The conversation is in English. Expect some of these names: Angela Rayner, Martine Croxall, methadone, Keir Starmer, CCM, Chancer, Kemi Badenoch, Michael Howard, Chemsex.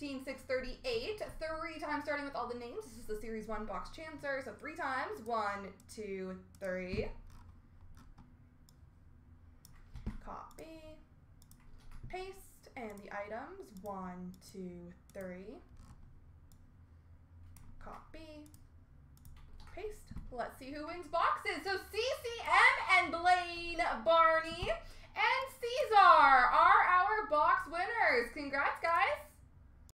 16,638. Three times starting with all the names. This is the Series 1 box chancer. So three times. 1, 2, 3. Copy. Paste. And the items. 1, 2, 3. Copy. Paste. Let's see who wins boxes. So CCM